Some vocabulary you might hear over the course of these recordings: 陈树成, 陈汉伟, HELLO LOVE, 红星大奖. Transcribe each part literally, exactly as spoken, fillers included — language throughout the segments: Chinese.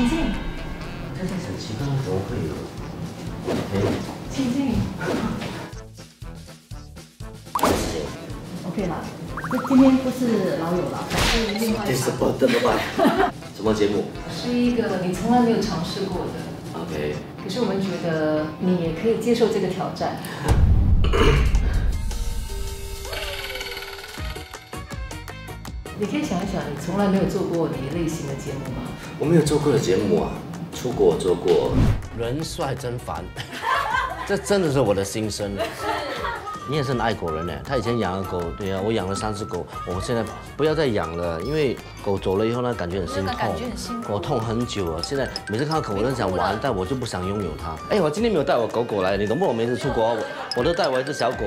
静静。他在想其他怎么会有？哎，静静。OK 了，这今天不是老友了，是另外。这是我的老板。什么节目？是一个你从来没有尝试过的。OK。可是我们觉得你也可以接受这个挑战。你可以想一想，你从来没有做过你类型的节目吗？我没有做过的节目啊，出国做过。人帅真烦，这真的是我的心声。你也是很爱狗人呢，他以前养了狗，对啊，我养了三只狗，我现在不要再养了，因为狗走了以后呢，感觉很心痛，感觉很心痛，我痛很久啊。现在每次看到狗，我都想玩，但我就不想拥有它。哎，我今天没有带我狗狗来，你懂不懂？我每次出国，我我都带我一只小狗，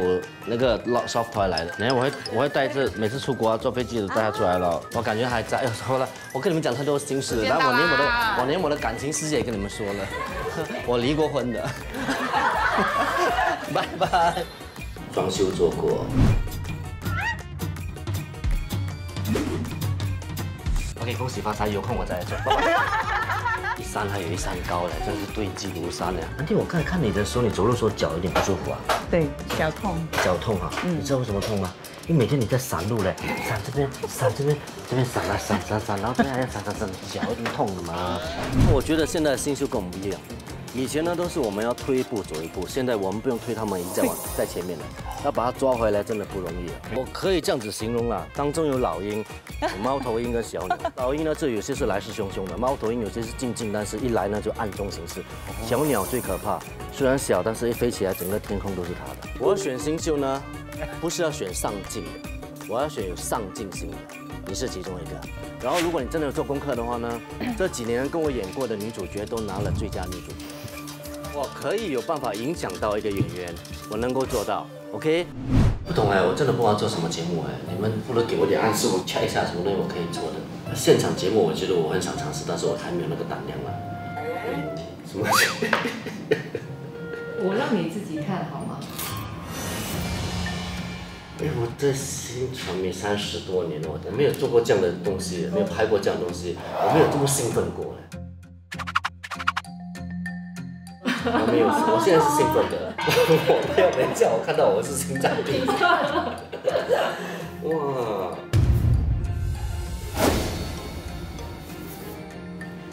那个 soft toy 来的。然后我会我会带着，每次出国啊，坐飞机都带它出来了。我感觉还在，哎，好了，我跟你们讲太多心事，然后我连我的我连我的感情世界也跟你们说了，我离过婚的，拜拜。装修做过。OK， 恭喜发财，有空我再来做。一山还有一山高嘞，真是堆积如山嘞。安迪，我刚才看你的时候，你走路的时候脚有点不舒服啊？对，脚痛。脚痛啊？嗯。你知道为什么痛吗？因为每天你在散路嘞，散这边，散这边，这边散啊散散散，然后这边还要散散散，脚一定痛的嘛。我觉得现在的新秀跟我们不一样。 以前呢都是我们要推一步走一步，现在我们不用推，他们已经在往在前面了，要把它抓回来真的不容易了。我可以这样子形容啦，当中有老鹰、猫头鹰跟小鸟。老鹰呢，这有些是来势汹汹的，猫头鹰有些是静静，但是一来呢就暗中行事。小鸟最可怕，虽然小，但是一飞起来，整个天空都是它的。我要选新秀呢，不是要选上进的，我要选有上进心的，你是其中一个。 然后，如果你真的做功课的话呢，这几年跟我演过的女主角都拿了最佳女主角。我可以有办法影响到一个演员，我能够做到 ，OK？ 不懂哎，我真的不知道做什么节目哎，你们不能给我点暗示，我 check 一下什么东西我可以做的。现场节目我觉得我很想尝试，但是我还没有那个胆量啊。什么？我让你自己看好吗？哎，我在新传媒三十多年了，我没有做过这样的东西，没有拍过这样的东西，我没有这么兴奋过嘞。我没有，我现在是兴奋的。我没有人叫我看到我是心脏病。哇！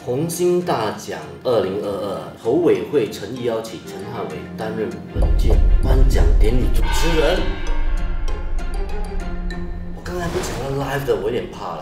红星大奖二零二二，筹委会诚意邀请陈汉伟担任本届颁奖典礼主持人。 刚才不讲到 live 的，我有点怕嘞。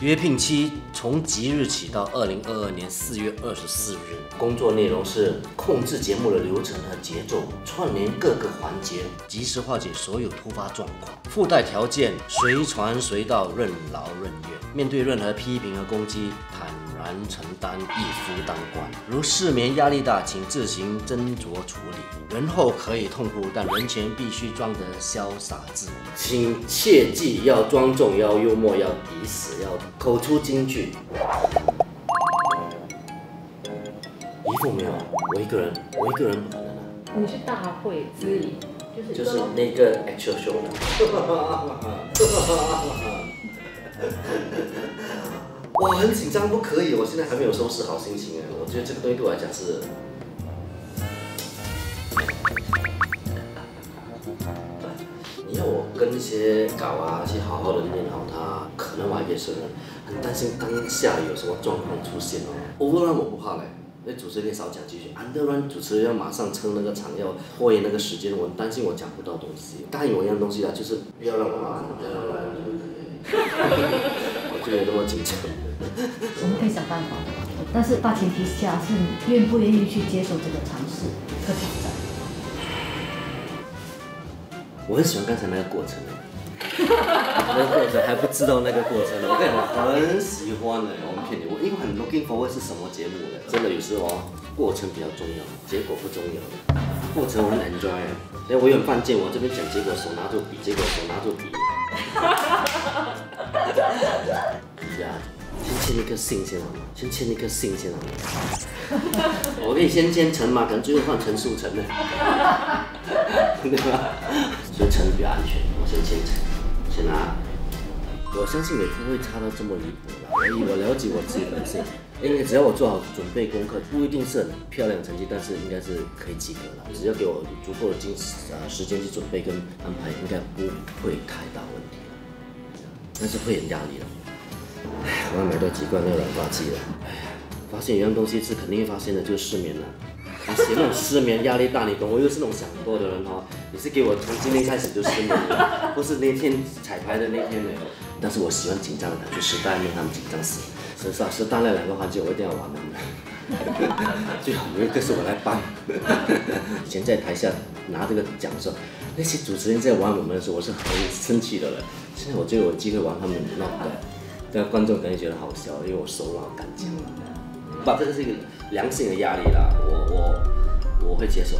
约聘期从即日起到二零二二年四月二十四日。工作内容是控制节目的流程和节奏，串联各个环节，及时化解所有突发状况。附带条件：随传随到，任劳任怨。面对任何批评和攻击，坦然承担，一夫当关。如失眠、压力大，请自行斟酌处理。 人后可以痛苦，但人前必须装得潇洒自如。请切记要庄重，要幽默，要抵死，要口出金句。衣服没有，我一个人，我一个人不可能啊。你是大会之一，就是就是那个 actual show 我很紧张，不可以，我现在还没有收拾好心情哎。我觉得这个东西对我来讲是。 跟一些稿啊，去好好的念好它，可能我还可以胜任，很担心当下有什么状况出现哦。Overrun 我不怕嘞，因为主持人少讲几句 ，Underrun 主持人要马上撑那个场，要拖延那个时间，我担心我讲不到东西。答应我一样东西啊，就是不要让我麻烦，不要让我麻烦，我就没那么紧张。我们可以想办法，但是大前提下是愿不愿意去接受这个尝试和挑战。 我很喜欢刚才那个过程，那个过程还不知道那个过程，我跟你讲，很喜欢的。我们骗你，我因为很 looking forward 是什么节目的，真的有时候哦，过程比较重要，结果不重要。过程我很 enjoy， 哎，我有点犯贱，我这边讲结果，手拿住笔，结果手拿住笔。呀，先签一个信先好吗？先签一个信先好吗？我可以先签陈嘛，可能最后换陈树成呢。 对吧？所以撑比较安全，我先先撑，先拿我相信也不会差到这么离谱啦。以我了解我自己本性，因为只要我做好准备功课，不一定是很漂亮的成绩，但是应该是可以及格啦。只要给我足够的精呃时间去准备跟安排，应该不会太大问题啦。但是会有压力啦。唉，我要买多几罐那个软发剂了。唉，发现一样东西是肯定会发现的，就是失眠啦。 而且那种失眠压力大，你懂我又是那种想很多的人哈、哦。你是给我从今天开始就失眠了，不是那天彩排的那天的。但是我喜欢紧张的感觉，时代让他们紧张死。所以说，是大量两个环节我一定要玩他们。最好有一个是我来帮。以前在台下拿这个奖的时候，那些主持人在玩我们的时候，我是很生气的了。现在我觉得我有机会玩他们那个，但观众肯定觉得好笑，因为我熟了，我敢讲了。 把这个是一个良性的压力啦，我我我会接受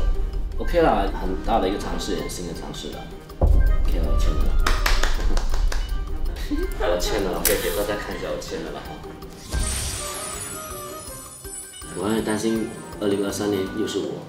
，OK 啦，很大的一个尝试，也新的尝试啦 ，OK 啦，我签了啦，我签了啦，可以给大家看一下我签了啦哈。我很担心，二零二三年又是我。